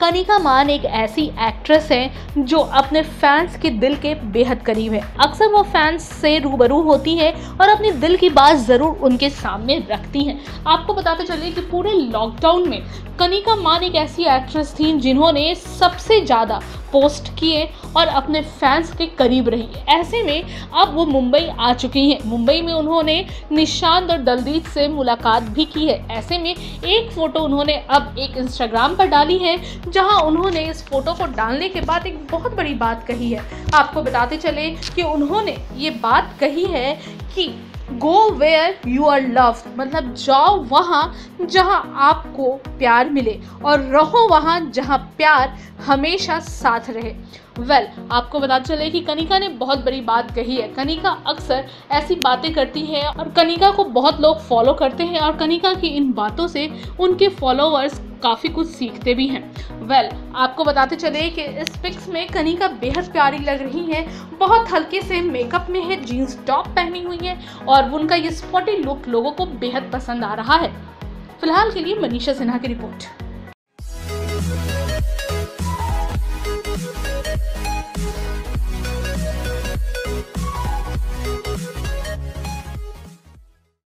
कनिका मान एक ऐसी एक्ट्रेस हैं जो अपने फैंस के दिल के बेहद करीब है। अक्सर वो फैंस से रूबरू होती है और अपने दिल की बात ज़रूर उनके सामने रखती हैं। आपको बताते चलिए कि पूरे लॉकडाउन में कनिका मान एक ऐसी एक्ट्रेस थी जिन्होंने सबसे ज़्यादा पोस्ट किए और अपने फैंस के करीब रही। ऐसे में अब वो मुंबई आ चुकी हैं। मुंबई में उन्होंने निशांत और दलजीत से मुलाकात भी की है। ऐसे में एक फ़ोटो उन्होंने अब एक इंस्टाग्राम पर डाली है, जहां उन्होंने इस फ़ोटो को डालने के बाद एक बहुत बड़ी बात कही है। आपको बताते चले कि उन्होंने ये बात कही है कि go where you are loved, मतलब जाओ वहाँ जहाँ आपको प्यार मिले और रहो वहाँ जहाँ प्यार हमेशा साथ रहे। वेल, आपको पता चले कि कनिका ने बहुत बड़ी बात कही है। कनिका अक्सर ऐसी बातें करती है और कनिका को बहुत लोग फॉलो करते हैं और कनिका की इन बातों से उनके फॉलोअर्स काफ़ी कुछ सीखते भी हैं। वेल, आपको बताते चले कि इस पिक्स में कनिका बेहद प्यारी लग रही हैं, बहुत हल्के से मेकअप में है, जीन्स टॉप पहनी हुई है और उनका ये स्पॉटी लुक लोगों को बेहद पसंद आ रहा है। फिलहाल के लिए मनीषा सिन्हा की रिपोर्ट।